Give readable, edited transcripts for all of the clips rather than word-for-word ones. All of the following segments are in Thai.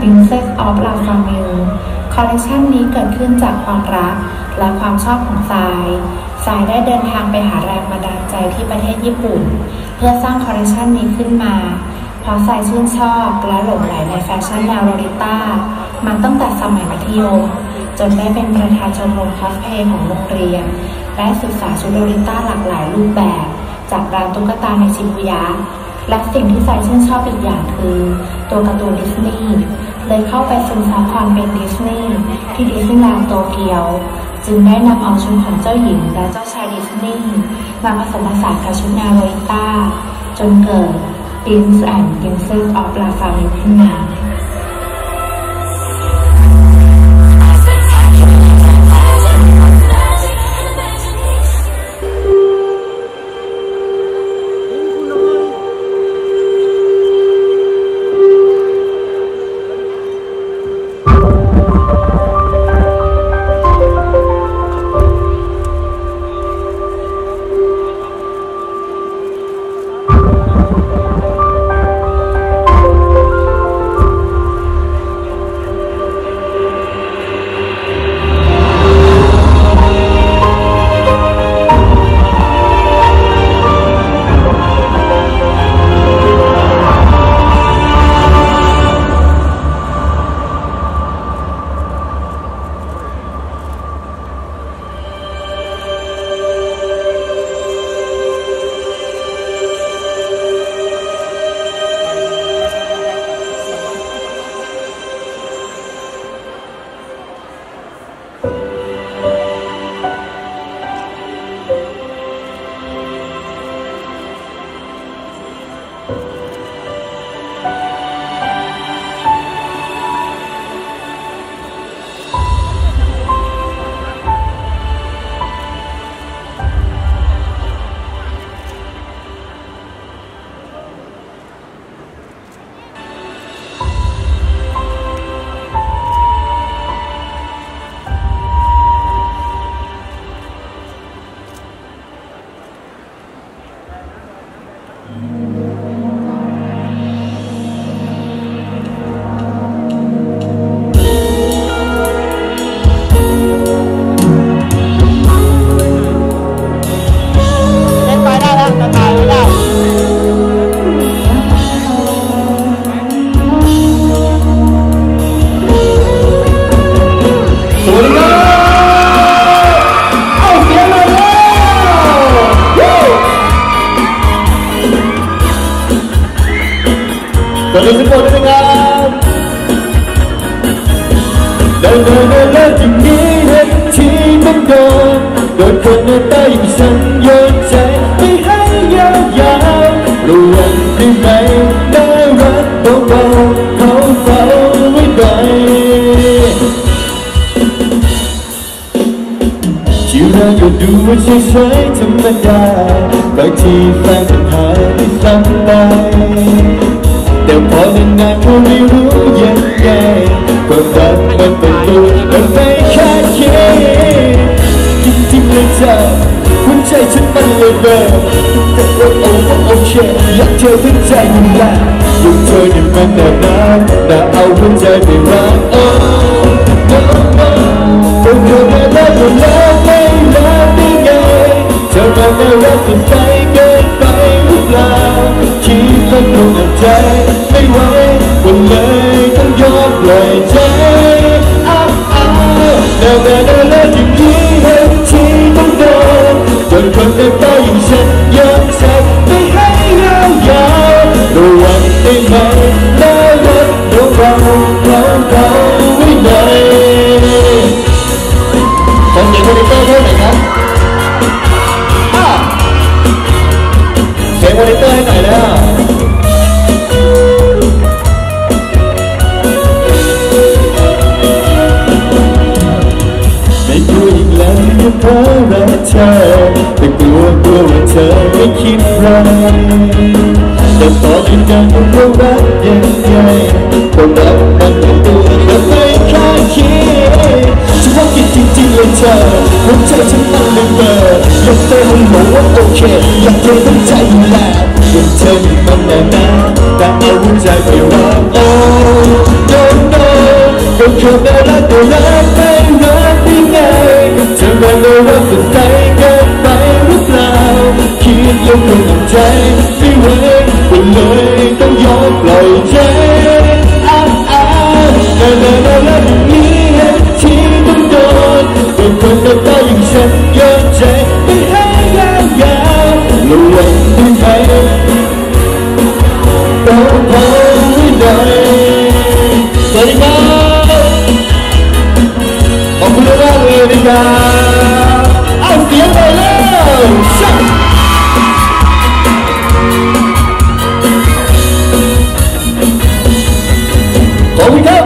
Princess of La Famille คอลเลคชันนี้เกิดขึ้นจากความรักและความชอบของสายได้เดินทางไปหาแรงบันดาลใจที่ประเทศญี่ปุ่นเพื่อสร้างคอลเลคชันนี้ขึ้นมาเพราะสายชื่นชอบและหลงใหลในแฟชั่นแนวโลลิต้ามาตั้งแต่สมัยมัธยมจนได้เป็นประธานชมรมคอสเพลย์ของโรงเรียนและศึกษาชุดโลลิต้าหลากหลายรูปแบบจากร้านตุ๊กตาในชิบูยะและสิ่งที่สายชื่นชอบอีกอย่างคือตัวการ์ตูนดิสนีย์เลยเข้าไปซึมซับความเป็นดิสนีย์ที่ดิสนีย์แลนด์โตเกียวจึงได้นำเอาชุดของเจ้าหญิงและเจ้าชายดิสนีย์มาผสมผสานกับชุดแนวโลลิต้าจนเกิด Prince and Princess of La Famille ขึ้นมาสวัสดีทุกคนนะครับเดินแล้วอย่างนี้นะที่ต้องโดนคนในใต้สัญญาใจไม่ให้ยาวระวังได้ไหมได้รักเบาเขาเฝ้าไว้ได้ที่เราก็ดูว่าเฉยๆธรรมดาบางทีแฟนจะหายไปซ้ำไปแต่พอนานๆก็ไม่รู้ยังไงก็รักมันเป็นตัวมันไม่คาดคิดจริงเลยจ้ะหัวใจฉันมันเลยเบอร์แต่โอ้เช่อยากเจอหัวใจมันแหละอยากเจอเนี่ยมันน่าเอาหัวใจไปรักโอ้คนเธอได้แล้วไม่รักได้ไงเธอมันน่ารักเป็นไปเกินไปหรือเปล่าคิดแล้วคงอับใจไม่ไหววันเลยต้องยอมปล่อยใจแต่อย่างนี้เห็นที่ต้องโดนคนได้ไปอย่างฉันยอมเจ็บไม่ให้ยาวระวังได้ไหมน่ารักเราไว้ไหนตอนนี้คอนเด็กเตอร์เท่าไหร่ครับเสียงคอนเด็กเตอร์ให้หน่อยนะเพราะรักเธอแต่กลัวว่าเธอไม่คิดรักแต่พอที่จะรู้รักยังไงก็รักมันเป็นตัวแต่ไม่คาดคิดฉันว่าคิดจริงเลยเธอหัวใจฉันมันเลยเบอร์ยกตัวให้บอกว่าโอเคอยากเจอหัวใจอยู่แล้วยังเธออยู่มันแน่แต่เอาหัวใจไปรักโอ้ ต้องชอบแล้วรักตัวรักไม่รักได้ไงจะมาโน้มสุดใจเกินไปหรือเปล่าคิดแล้วคงทำใจไม่ไหวก็เลยต้องยอมปล่อยใจแต่แล้วรักอย่างนี้ที่ต้องโดนเป็นคนต่อไปอย่างฉันยอมใจไปให้ยาวๆระวังด้วยต้องทำให้ได้สวัสดีครับขอบคุณมากเลยนะครับเอาเสียงไปเลยชักขอบคุณครับ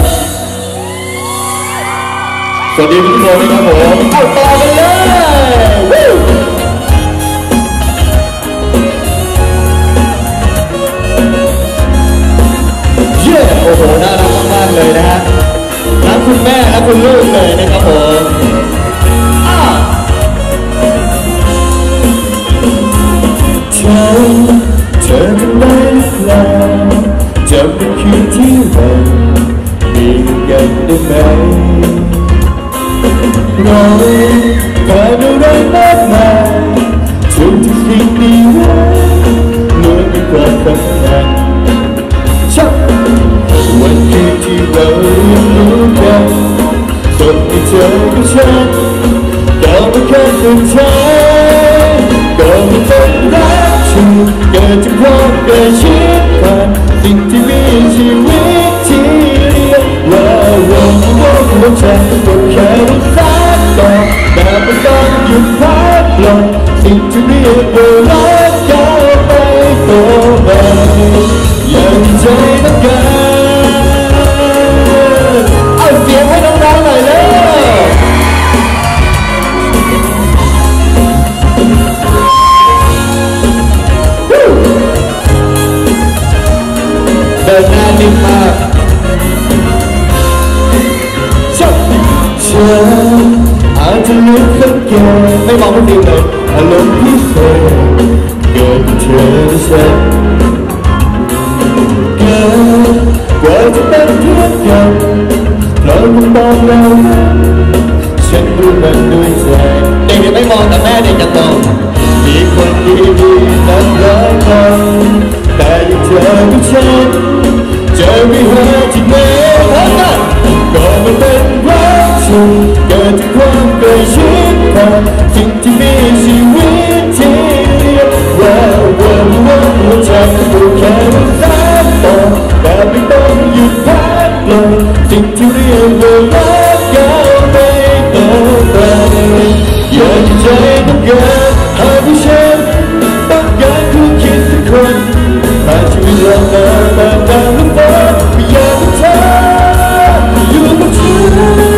สวัสดีทุกคนนะครับผมเอาต่อกันเลยโอ้โหน่ารักมากๆเลยนะฮะรักคุณแม่รักคุณลูกเลยนะครับผมเธอเป็นได้หรือเปล่าเธอเป็นคืนที่เรามีกันได้ไหมเราผ่านอะไรมากมายทุกสิ่งที่เราเหมือนเป็นความฝันวันที่ที่เรารู้กันตอนที่เธอกับฉันก็ไม่เคยสุดใจก็ไม่ต้องรักฉันเกิดจากความเกิดชิดผ่านสิ่งที่มีชีวิตที่เรียกว่าวันที่เราเข้าใจก็แค่ต้องสักต่อแต่ไม่ต้องหยุดพักหลงสิ่งที่เรียกว่ารักก็ไปต่อไปอย่างใจต้องการเสียงให้น้องๆหน่อยเลยเดินหน้านิ่งมากเจ้าเจ้าอาจจะลืมสักแก่ไม่มองคนอื่นเลยอารมณ์พิเศษเกิดเธอและฉันเกิดกว่าจะเป็นเพื่อนกันเราคงบอกแล้วฉันรู้มันด้วยใจเด็กไม่มองแต่แม่เด็กจะมองมีคนดีๆนับร้อยคนแต่ยังเจอกับฉันเจอไม่หายที่ไหนก็มันเป็นรักฉันเกิดจากความเคยชินผ่านสิ่งที่มีชีวิตที่เรียกว่าวันหัวใจก็แค่ต้องตามต่อแต่ไม่ต้องหยุดพักเลยสิ่งที่เรียกว่ารักก็ไม่ต้องไปอยากจะใจต้องการหากที่ฉันต้องการคู่คิดสักคนหากชีวิตเราแต่แต่แต่ไม่พอไม่อยากให้เธออยู่กับฉัน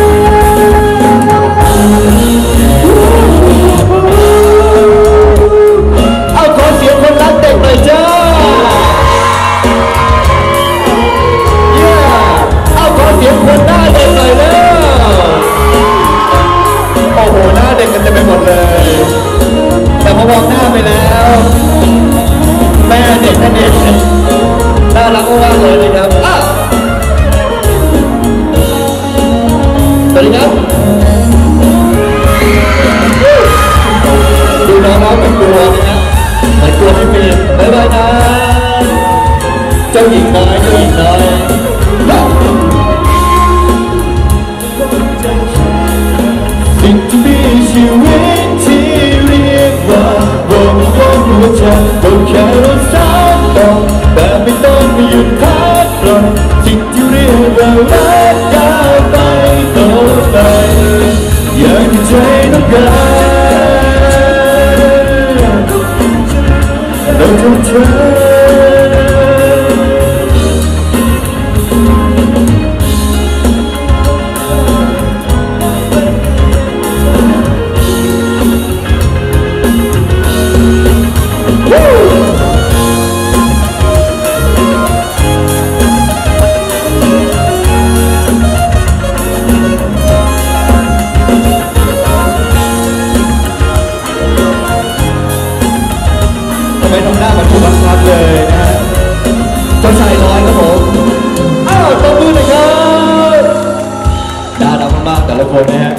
คนนะฮะ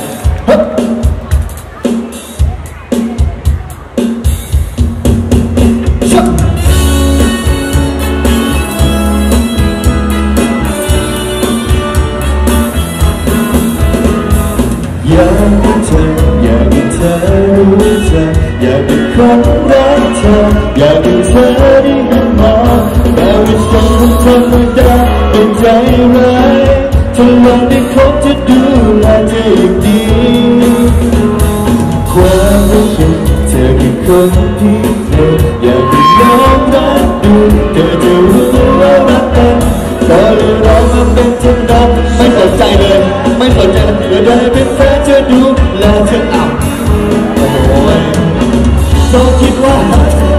อยากให้เธอรู้เธออยากเป็นคนรักเธออยากเป็นเธอได้ยินมาแต่ว่าฉันมันทำไม่ได้เป็นใจไหมถ้าเราได้คบจะดูแลเธออย่างดีความรู้สึกเธอคือคนที่เธออยากเป็นน้องรักดูเธอจะรู้ว่ารักกันแต่เรามันเป็นเช่นนั้นไม่สนใจเลยไม่สนใจเธอได้เป็นแฟนเธอดูแลเธออับโอ้ยต้องคิดว่า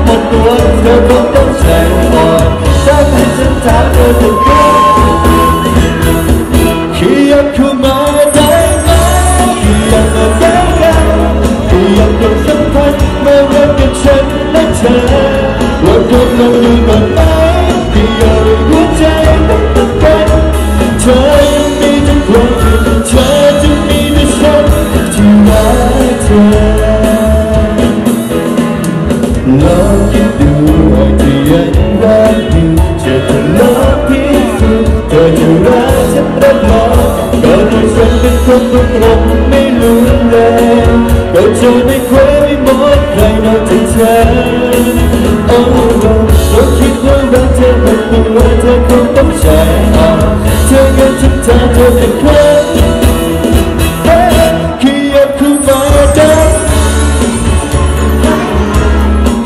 หมดตัวเธอคงต้องแสงหมดถ้าให้ฉันถามเธอจะเกิดคืออยากเข้ามาได้ไหมคืออยากมาได้กันคืออยากเป็นสัมพันธ์เมื่อรักกับฉันและเธอว่าคงต้องดูก่อนไหมคืออยากให้หัวใจต้องตัดกันเธอยังมีทุกคนเธอจะมีแต่ฉันที่รักเธอลองคิดดูว่าเธอยังรักอยู่จะต้องลองพิสูจน์เธอจะรักฉันรับรองแต่โดยฉันเป็นคนตรงไม่รู้เลยแต่เธอไม่เคยไม่มองใครนอกจากฉันโอ้เราคิดว่ารักเธอเป็นตัวเธอคงต้องใช้เธอเกินฉันเธอเธอเป็นใครคืออยากเข้ามาได้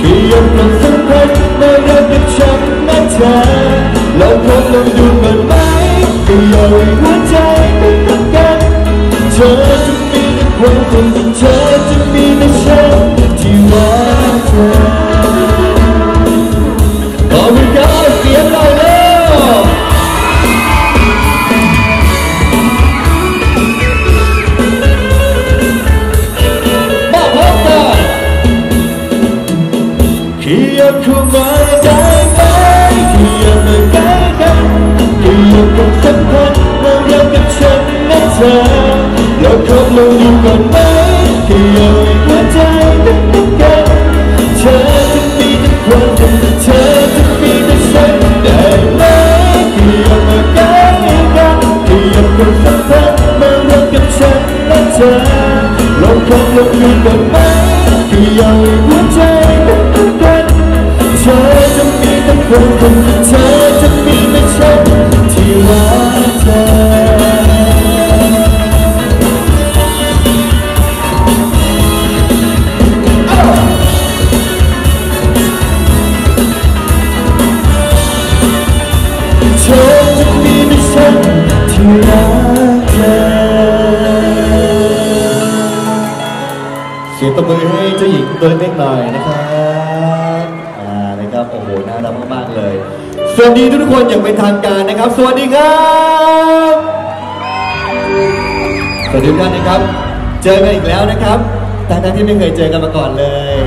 คืออยากเป็นสัมพันธ์ไม่รักกับฉันนะเธอเราคงลองดูมันไหมคืออยากให้หัวใจเป็นเหมือนกันเธอจะมีแต่ความจริงเธอจะมีแต่ฉันที่รักเธอขอบคุณครับเสียงเราแล้วอยากเข้ามาได้ไหมอยากมาใกล้กันอยากเป็นสัมพันธ์เมื่อรักกับฉันและเธอเราคบลงอยู่ก่อนไหมอยากให้หัวใจเป็นเหมือนกันเธอจะมีแต่ความจริงเธอจะมีแต่ฉันได้ไหมอยากมาใกล้กันอยากเป็นสัมพันธ์เมื่อรักกับฉันและเธอเราคบลงอยู่ก่อนไหมอยากให้หัวใจเป็นเหมือนกันเธอจะมีแต่คนเธอจะมีแต่ฉันที่รักเธอเธอจะมีแต่ฉันที่รักเธอเสียงตบมือให้เจ้าหญิงตัวเล็กหน่อยนะครับโอ้โหน่ารักมากๆเลยสวัสดีทุกคนอย่างเป็นทางการนะครับสวัสดีครับสวัสดีทุกท่านนะครับเจอกันอีกแล้วนะครับทั้งที่ไม่เคยเจอกันมาก่อนเลย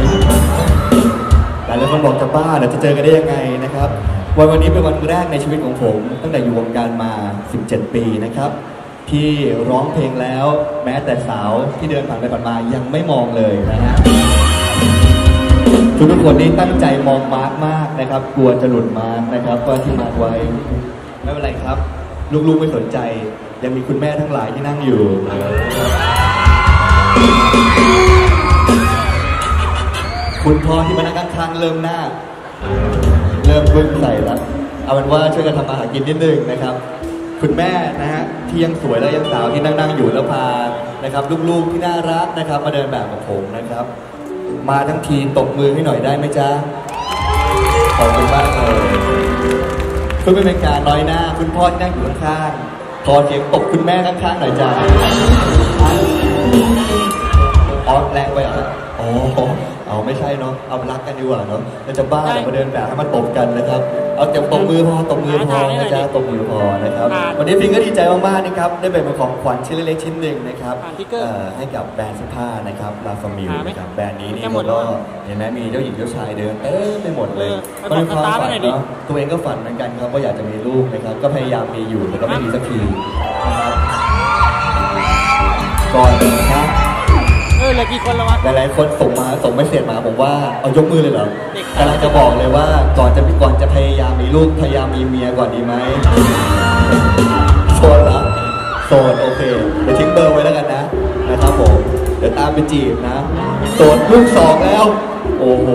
หลายคนบอกจะบ้าแล้วจะเจอกันได้ยังไงนะครับวันนี้เป็นวันแรกในชีวิตของผมตั้งแต่อยู่วงการมา17ปีนะครับที่ร้องเพลงแล้วแม้แต่สาวที่เดินผ่านไปผ่านมายังไม่มองเลยนะฮะทุกคนนี่ตั้งใจมองมาร์กมากนะครับกลัวจะหลุดมาร์กนะครับก็ที่มาร์กไว้ไม่เป็นไรครับลูกๆไม่สนใจยังมีคุณแม่ทั้งหลายที่นั่งอยู่คุณพ่อที่มานั่งข้างๆเริ่มบึ้งใส่ละเอาเป็นว่าช่วยกันทำอาหารกินนิดนึงนะครับคุณแม่นะฮะที่ยังสวยและยังสาวที่นั่งอยู่แล้วพานะครับลูกๆที่น่ารักนะครับมาเดินแบบกับผมนะครับมาทั้งทีตบมือให้หน่อยได้ไหมจ๊ะขอบคุณมากเลยเพื่อไม่เป็นการน้อยหน้าคุณพ่อที่นั่งอยู่ข้างๆขอเสียงตบคุณแม่ข้างๆหน่อยจ๊ะออดแรงไปเหรออ๋อเอาไม่ใช่เนาะเอารักกันดีกว่าเนาะเราจะบ้าเรามาเดินแบบให้มันตบกันนะครับเอาแต่ตบมือพอนะจ๊ะตบมือพอนะครับวันนี้พิงก็ดีใจมากๆนะครับได้เป็นของขวัญชิ้นเล็กๆชิ้นหนึ่งนะครับให้กับแบรนด์เสื้อผ้านะครับLA FAMILLEนะครับแบรนด์นี้นี่ก็เห็นไหมมีเจ้าหญิงเจ้าชายเดินเอ้ยไปหมดเลยก็เป็นความฝันเนาะตัวเองก็ฝันเหมือนกันครับว่าอยากจะมีลูกนะครับก็พยายามมีอยู่แต่ก็ไม่มีสักที ก่อนครับหลายกี่คนแล้ววะหลายๆคนส่งมาส่งไม่เสร็จมาบอกว่าเอายกมือเลยเหรอกำลังจะบอกเลยว่าก่อนจะพยายามมีลูกพยายามมีเมียก่อนดีไหมโสดเหรอโสดโอเคเดี๋ยวทิ้งเบอร์ไว้แล้วกันนะครับผมเดี๋ยวตามไปจีบนะโสดลูกสองแล้วโอ้โห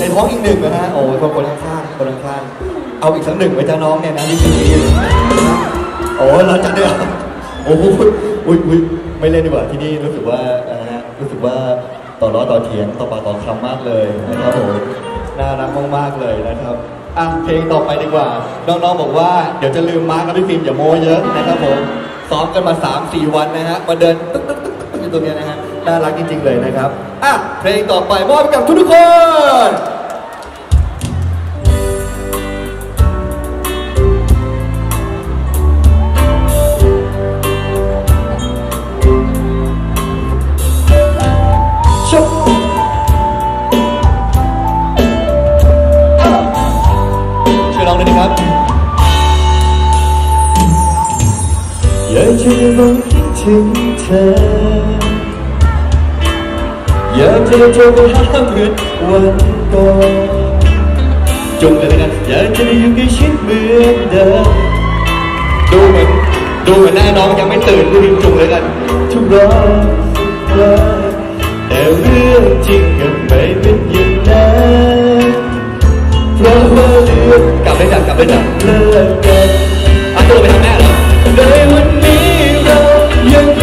ในท้องอีกหนึ่งนะฮะโอ้ยคนข้างเอาอีกสักหนึ่งไว้เจ้าน้องเนี่ยนะนี่ดีโอ้ยเราจัดด้วยโอ้โหอุ้ยไม่เล่นดีกว่าที่นี่รู้สึกว่าต่อร้อต่อเถียงต่อปากต่อคำมากเลยนะครับผมน่ารักมากๆเลยนะครับอ่ะเพลงต่อไปดีกว่าน้องๆบอกว่าเดี๋ยวจะลืมมาร์กกับพี่ฟิล์มอย่าโม้เยอะนะครับผมซ้อมกันมา 3-4 วันนะฮะมาเดินตึ๊กๆอยู่ตรงนี้นะฮะน่ารักจริงๆเลยนะครับอ่ะเพลงต่อไปมอบให้กับทุกๆคนอยากจะได้มองคิดถึงเธออยากจะได้เจอกันหาเหมือนวันก่อนจงกันเลยนะอยากจะได้อยู่ใกล้ชิดเหมือนเดิมดูเหมือนหน้าน้องยังไม่ตื่นดูจงเลยกันทุกรอบแต่เรื่องจริงก็ไม่เป็นอย่างนั้นเพราะว่าเรื่องกลับไปจับเลิกกันเอาตัวไปทำแม่แล้วในวันนี้เรายังอย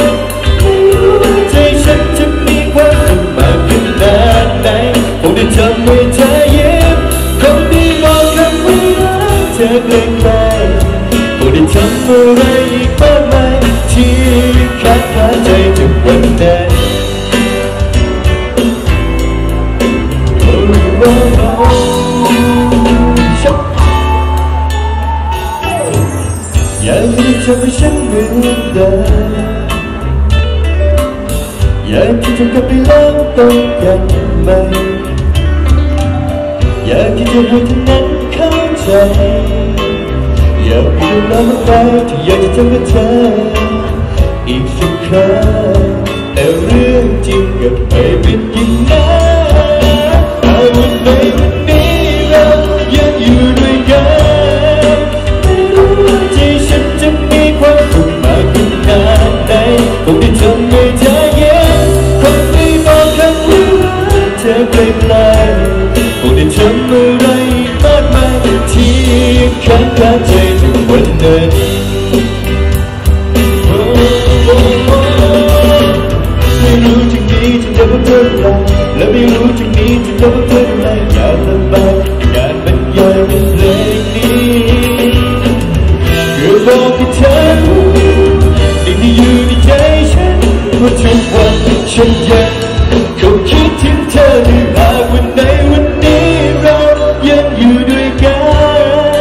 นไม่รู้ว่าใจฉันจะมีความสุขมากขนาดไหนคงได้ทำให้เธอยิ้มคงได้มองคำว่ารักเธอไกลไกลคงได้ทำอะไรอีกมากมายที่ขาดใจทุกวันนั้นอยากที่จะไปฉันเหมือนเดิมอยากที่จะกลับไปเริ่มต้นกันใหม่อยากที่จะให้เธอนั้นเข้าใจอยากที่จะนำมันไปที่อยากจะทำกับเธออีกสักครั้งแต่เรื่องจริงกับไม่เป็นอย่างนั้นแต่วันไหนวันนี้เรายังอยู่ด้วยกันคงได้ทำให้เธอเย็นคงได้บอกคำว่าเธอไกลไกลคงได้ทำอะไรมากมายที่ค้างคาใจทุกวันนั้นไม่รู้จากนี้จะได้พบเธอไหมและไม่รู้จากนี้จะได้พบเธอไหมอยากระบายอยากบรรยายในเพลงนี้เพื่อบอกให้เธอสิ่งที่อยู่ในใจฉันว่าทุกวันฉันยังคงคิดถึงเธอในหากวันไหนวันนี้เรายังอยู่ด้วยกั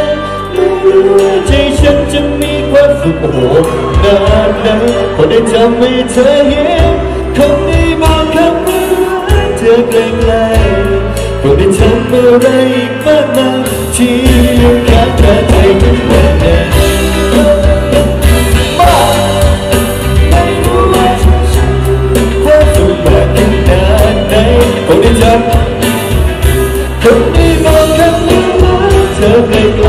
นไม่รู้ว่าใจฉันจะมีความสุขโอ้โหนานไหนพอได้ทำให้เธอเห็นคงได้บอกคำว่ารักเธอไกลไกลพอได้ทำอะไรมากมายที่ยังขาดใจทุกวันคงได้จำคงได้มองคำนี้ว่าเธอไกลไกล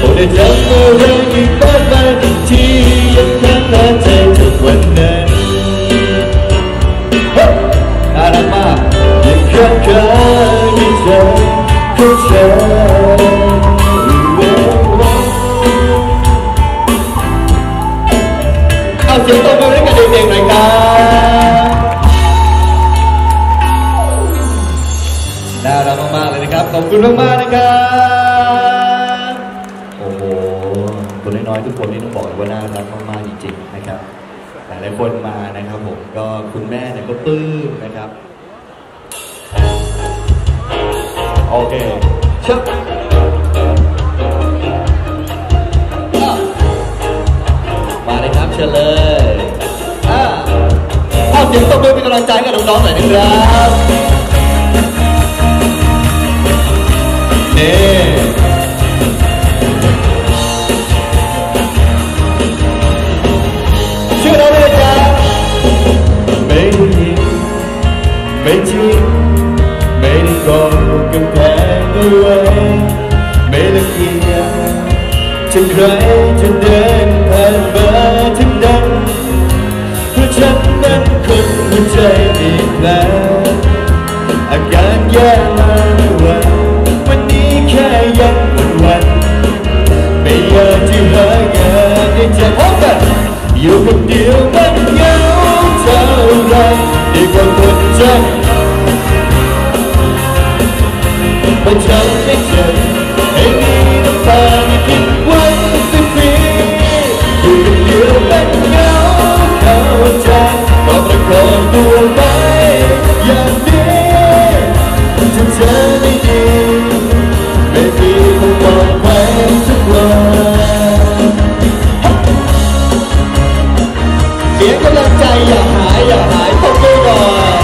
คงได้จำเมื่อไรกี่บ้านมาที่ยังค้างคาใจทุกวันนั้นน่ารักมากยังค้างคาในใจของฉันเอาเสียงตบมือให้กับเด็กๆหน่อยครับน่ารักมากๆเลยนะครับขอบคุณมากๆนะครับโอ้โหคนน้อยๆทุกคนนี่ต้องบอกเลยว่าน่ารักมากๆจริงๆนะครับหลายๆคนมานะครับผมก็คุณแม่เนี่ยก็ปลื้มนะครับโอเคเชิญมาเลยครับเชิญเลยเอาเสียงตบมือเป็นกำลังใจกับน้องๆหน่อยนะครับเย้ ไว้ไม่ต้องเกียจกันถึงใครจะเดินผ่านมาถึงดังเพราะฉันนั้นคนหัวใจมีแผลอาการแย่มาทุกวันวันนี้แค่ยังวันไม่อยากจะหางานในใจพบกันอยู่คนเดียวมันเหงาเท่าไรดีกว่าคนใจมันทำให้เจ็บให้มีน้ำตาไม่ผิดหวังสักทีอยู่คนเดียวมันเหงาเท่าใจก็ประคองตัวไว้อย่างนี้จะเจอไม่ดีไม่มีคงบอกไว้สักวันเสียงกำลังใจอย่าหายอย่าหายต้องดูก่อน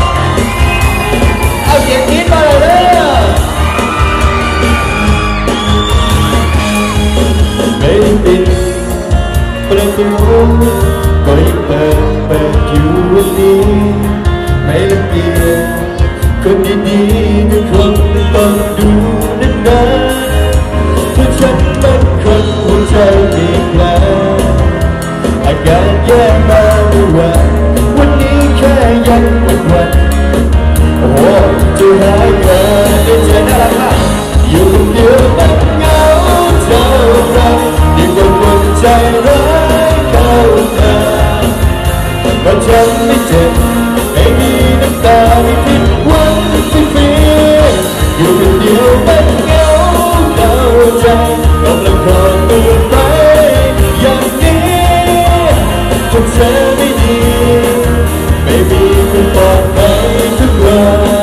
เอาเสียงนี้มาเลยไม่ปิดประตูก็ยังเปิดอยู่วันนี้ไม่ละเอียดคนดีๆทุกคนต้องดูนั่นเพราะฉันเป็นคนหัวใจมีแผลอาการแย่มาทุกวันวันนี้แค่ยังวันโอ้โหจะหายเธอได้เจอน่ารักมากอยู่คนเดียวมันเหงาเท่าไรดีกว่าคนใจร้ายเข้ามาเพราะฉันไม่เจ็บไม่มีน้ำตาไม่ผิดหวังสักทีอยู่คนเดียวมันเหงาเท่าใจกำลังคอยตัวไปอย่างนี้จนเธอไม่ดีไม่มีคนปลอบใจทุกวัน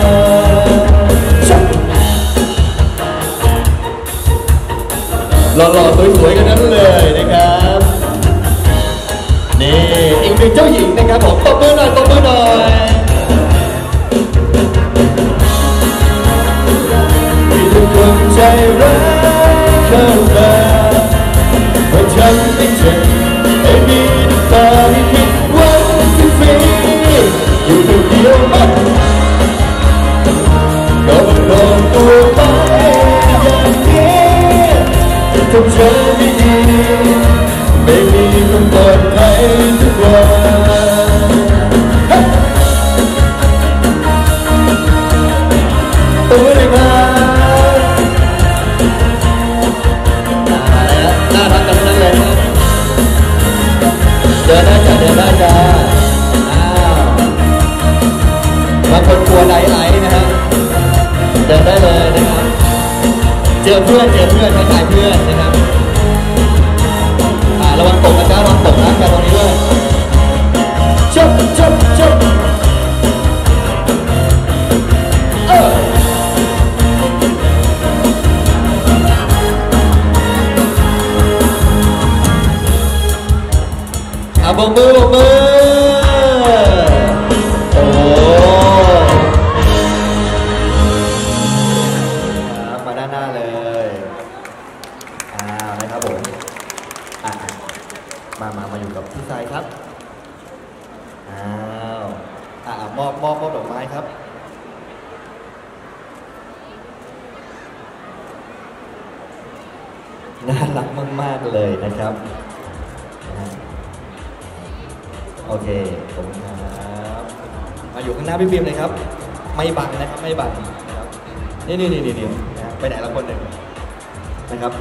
หล่อๆสวยๆกันนั้นเลยนะครับนี่อีกหนึ่งเจ้าหญิงนะครับผมตบมือหน่อยตบมือหน่อยมีทุกคนใจร้ายเข้ามาว่าฉันไม่เจ็บไม่มีน้ำตาไม่ผิดหวังที่ฟรีอยู่คนเดียวมันก็มันลองตัวไปอย่างนี้ทำใจไม่ดีไม่มีคนปลอดภัยทุกวันตัวเองมาน่ารักกันนั่นเลยนะเดินได้จ้าเดินได้จ้าบางคนกลัวไหลนะฮะเดินได้เลยนะครับเจอเพื่อนไม่ตายเพื่อนนะครับระวังตกนะจ๊ะระวังตกนะจ๊ะตรงนี้ด้วยจบบกมือโอ้มาด้านหน้าเลยนะครับผมมาอยู่กับพี่สายครับมอบดอกไม้ครับน่ารักมากๆเลยนะครับโอเคผมครับมาอยู่ข้างหน้าพี่ฟิล์มเลยครับไม่บังนะครับไม่บังนะครับนี่ไปไหนละคนหนึ่งนะครับ